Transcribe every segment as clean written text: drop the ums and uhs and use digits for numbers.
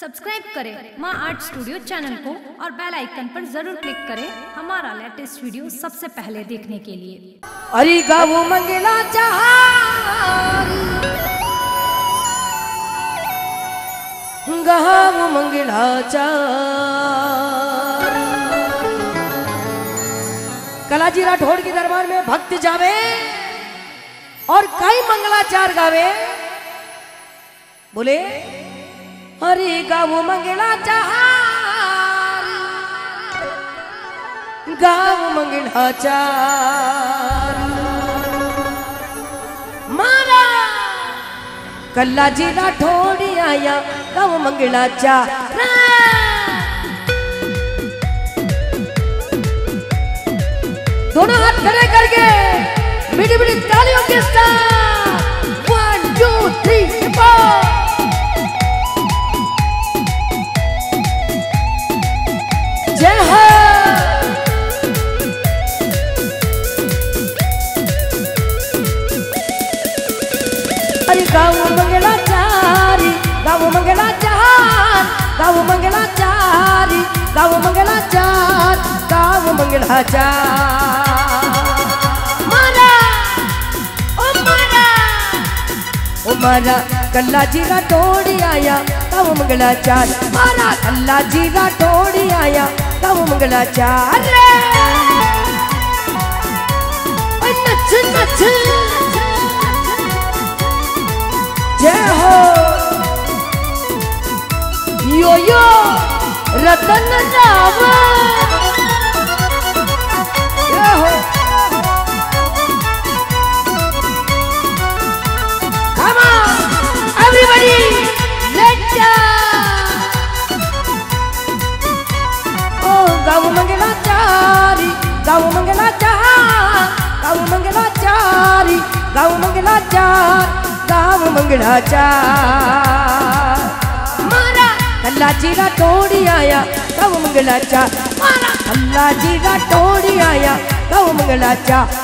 Subscribe करें माँ art studio channel को और बेल आइकन पर जरूर क्लिक करें हमारा लेटेस्ट वीडियो सबसे पहले देखने के लिए। अरे गावो मंगला चारी, गावो मंगला चारी। कलाजी राठौड़ के दरबार में भक्त जावे और कई मंगलाचार गावे। बोले हरे गावो मंगला चारी, गावो मंगला चारी। मारा कल्लाजी राठौड़ आया गावो मंगला चारी। दोनों हाथ खड़े करके बड़ी बड़ी तालियों के साथ 1 2 3 4। जय हो अरे गावो मंगला चारी, गावो मंगला चार, गावो मंगला चारी, गावो मंगला चार, गावो मंगला चार। मारा ओ मारा ओ मारा कल्लाजी राठौड़ आया गावो मंगला चार। मारा कल्लाजी राठौड़ आया गावो मंगला चार। नच नच जय हो यो यो रतन राव। जय हो come on everybody let's go. गावो मंगला चारी, गावो मंगला चार, गावो मंगला चारी, गावो मंगला चार, गावो मंगला चार। मारा कल्लाजी राठौड़ आया गावो मंगला चार। मारा कल्लाजी राठौड़ आया गावो मंगला चार।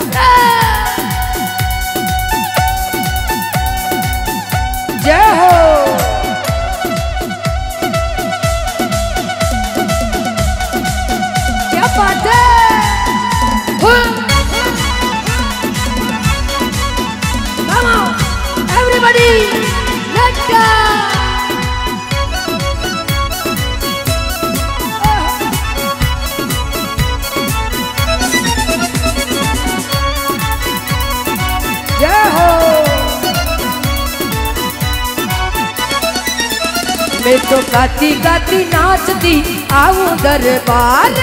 जय हो मैं तो गाती गाती नाचती आऊं दरबार।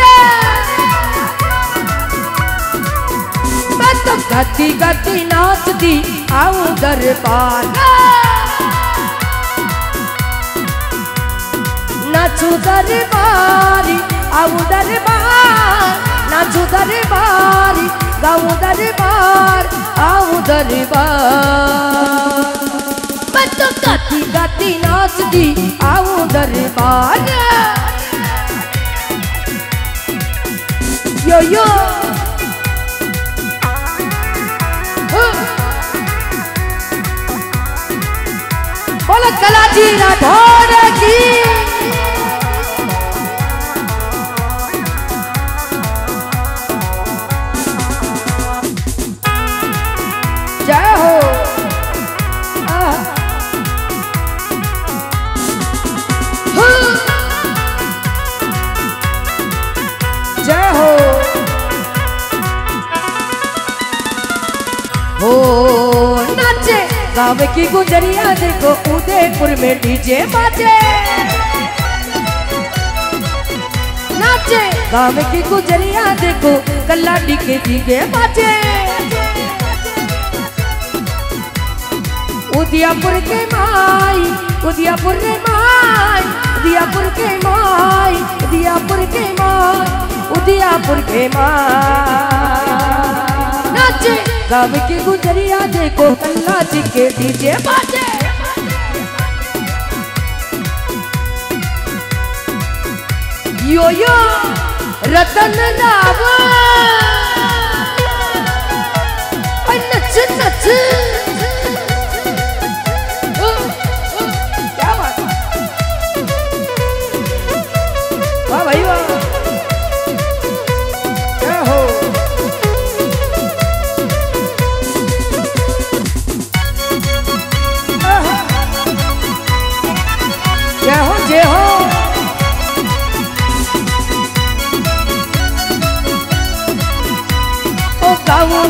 मैं तो गाती गाती नाचती आऊं दरबार। नाचू दरबारी आऊं दरबार, नाचू दरबारी गाऊं दरबार आऊं दरबार। मैं तो गाती गाती नाचती आऊं दरबार। यो यो बोलो कलाजी राठौड़ की। जय हो गाँव की गुजरिया देखो उदयपुर में डीजे बाजे। नाचे गाँव की गुजरिया देखो कल्लाडी के डीजे बाजे। उदयपुर के माई, उदयपुर के माई, उदयपुर के माई, उदयपुर के माई, उदयपुर के माई। नाचे गाँव की गुजरिया देखो कल्लाजी के डीजे बाजे। यो यो रतन राव। नच नच क्या बात।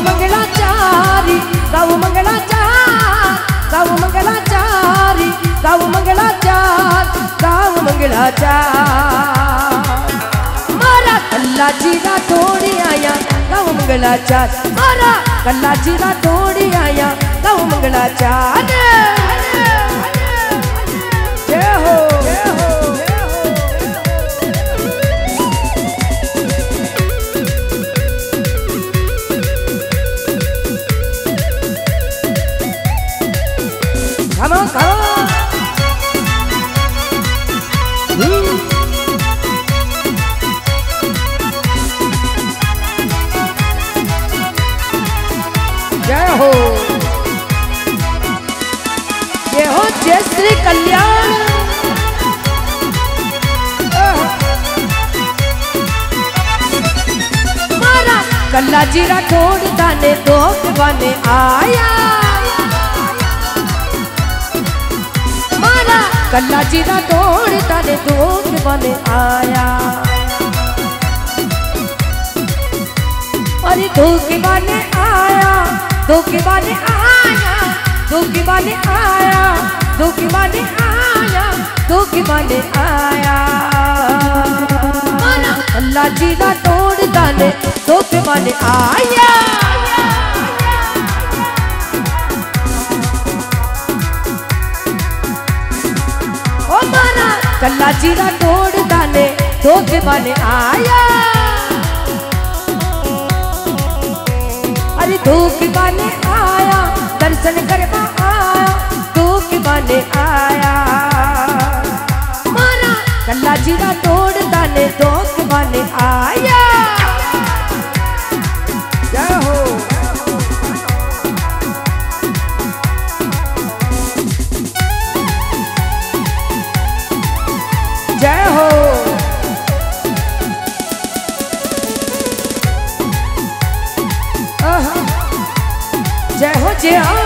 मंगलाचारी राव मंगलाचार राव मंगलाचारी राव मंगलाचार राव मंगलाचार मारा कल्लाजी राठोड आया राव मंगलाचार मारा कल्लाजी राठोड आया राव मंगलाचार जय हो कल्याण मारा कल्लाजी राठौड़ दाने दो बने आया मारा कल्लाजी राठौड़ दाने दो बने आया अरे दो के बने आया धोखे वाले आया धोखे वाले आया धोखे वाले आया माना अल्लाह जी का तोड़ दाने धोखे वाले आया ओ माना अल्लाह जी का तोड़ दाने धोखे वाले आया अरे धोखे वाले आया दर्शन करवा आया धोखे वाले आया माना कल्लाजी राठौड़ दाने धोखे वाले आया जय हो जय हो जय हो जय हो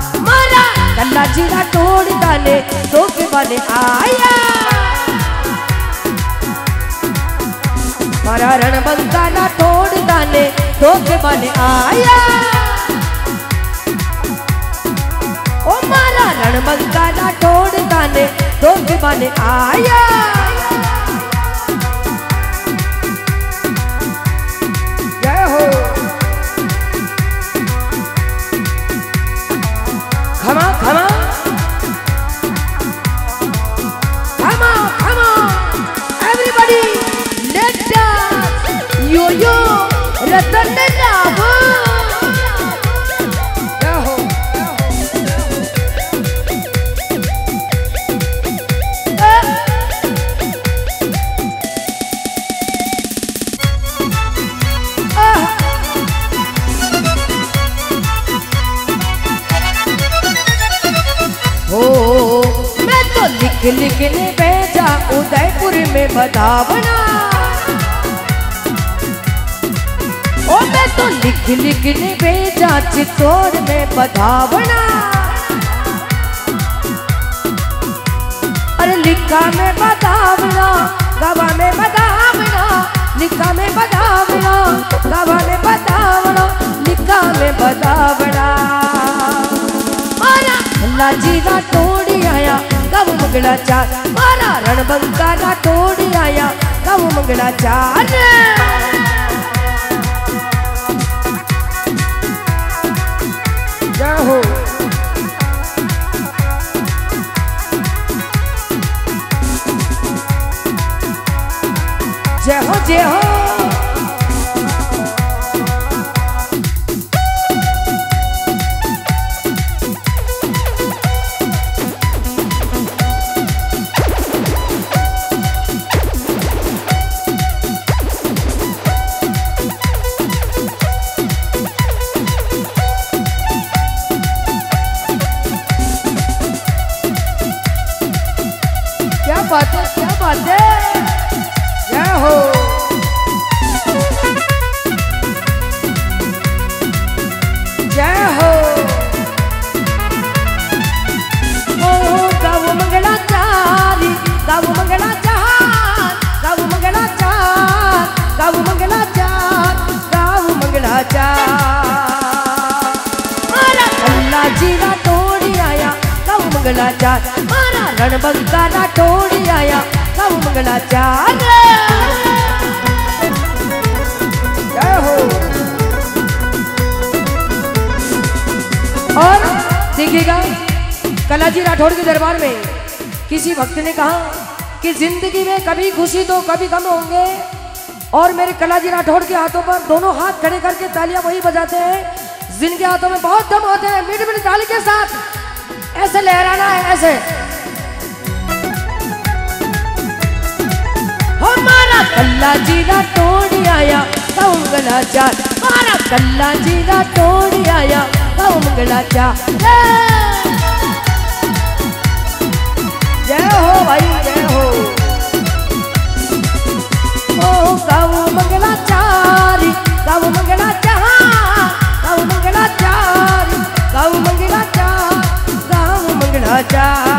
मारा कल्लाजी राठौड़ दाने धोखे वाले आया मारा रणबंका राठौड़ दाने धोखे वाले आया ओ मारा रणबंका राठौड़ दाने धोखे वाले आया जय हो रतन राव हो मैं तो लिख लिखने भेजा उदयपुर में बतावना ओ मैं तो लिख लिख ने भेजा चित्तौड़ में बधावना अरे लिखा में बधावना गवा में बधावना लिखा में बधावना गवा में बधावना लिखा में बधावना मारा कल्लाजी राठौड़ आया गव मंगलाचार मारा रणबंका राठौड़ आया गव मंगलाचार हो जय हो जय हो राधे जय हो। जय हो गाऊ मंगलाचारी गाऊ मंगलाचार गाऊ मंगलाचार गाऊ मंगलाचार गाऊ मंगलाचार कल्लाजी राठोड आया गाऊ मंगलाचार मारा रणबंगा राठोड आया गाऊ मंगलाचार। जय हो। और देखिएगा कल्लाजी राठौड़ के दरबार में किसी भक्त ने कहा कि जिंदगी में कभी खुशी तो कभी गम होंगे, और मेरे कल्लाजी राठौड़ के हाथों पर दोनों हाथ खड़े करके तालियां वही बजाते हैं जिनके हाथों में बहुत दम होते हैं। मीठी मीठी ताली के साथ ऐसे लहराना है, ऐसे हमारा कल्लाजी राठौड़ आया गाऊ मंगलाचार हमारा कल्लाजी राठौड़ आया गाऊ मंगलाचार। जय हो भाई जय हो। ओ गाऊ मंगलाचारी गाऊ मंगलाचार गाऊ मंगलाचार गाऊ मंगलाचार गाऊ मंगलाचार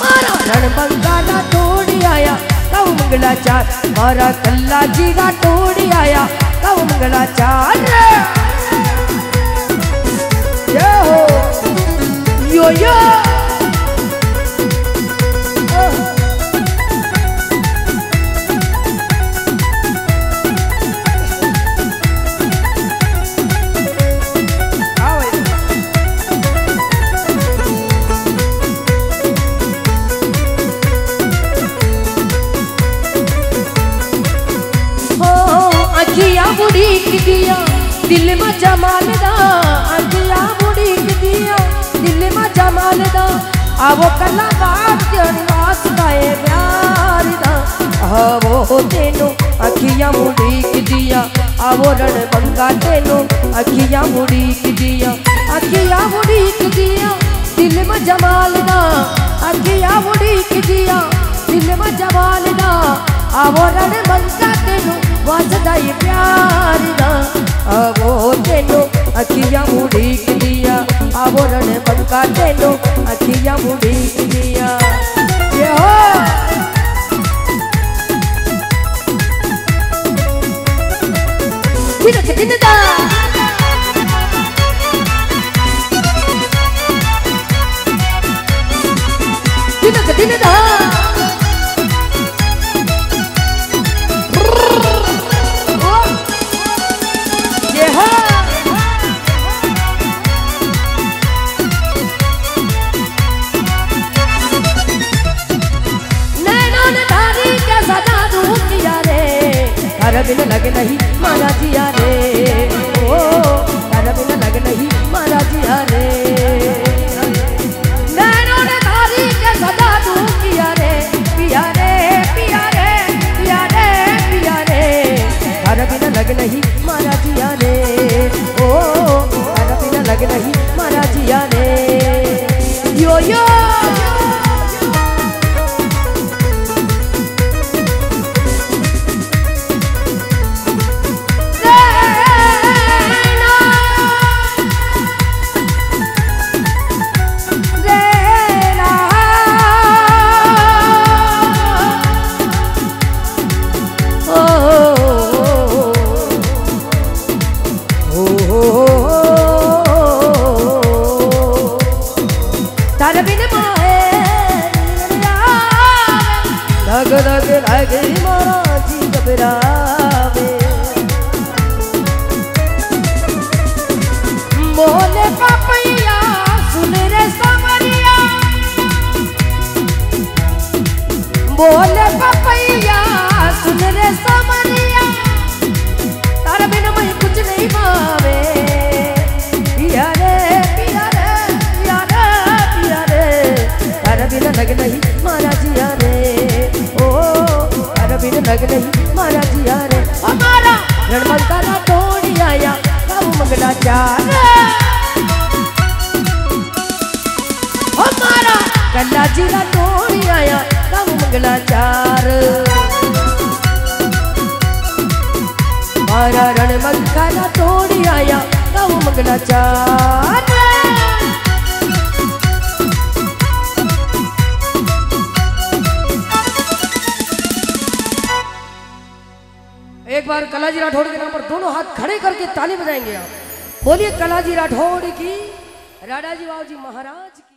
मारा रणबंगा राठोड आया गाऊ मंगलाचार मारा कल्लाजी राठोड आया गाऊ मंगलाचार। जय हो। यो यो दिया दिल में जमाल दा अंगिया मुड़ी दिया दिल में जमाल दा आवो कलाकार तेरी आस गाए प्यार दा आवो तेनू अखियां मुड़ी दिया आवो रण बंगा तेनू अखियां मुड़ी दिया अखियां मुड़ी दिया दिल में जमाल दा अखियां मुड़ी दिया दिल में जमाल दा आवो रण बंगा तेनू वाजदाई प्यार ना आवो तेनो अखियां मुड़ी दिया आवो रण बंका तेनो अखियां मुड़ी दिया। जय हो। विरत दिनदा विरत दिनदा बिन लग नहीं मारा जिया रे ओ तारा बिन लग नहीं मारा जिया रे नैनों ने तारी के सदा तू पिया रे पिया रे पिया रे पिया रे पिया रे तारा बिन लग नहीं मारा जिया रे ओ तारा बिन लग नहीं मारा जिया रे। यो यो कल्लाजी राठौड़ आया गाऊ आंगला चार मारा रण मंगला तोड़ी आया गाँव मंगला चार एक बार कलाजी राठौड़ के नाम पर दोनों हाथ खड़े करके ताली बजाएंगे आप बोलिए कलाजी राठौड़ की राधा जी बाबू जी महाराज की।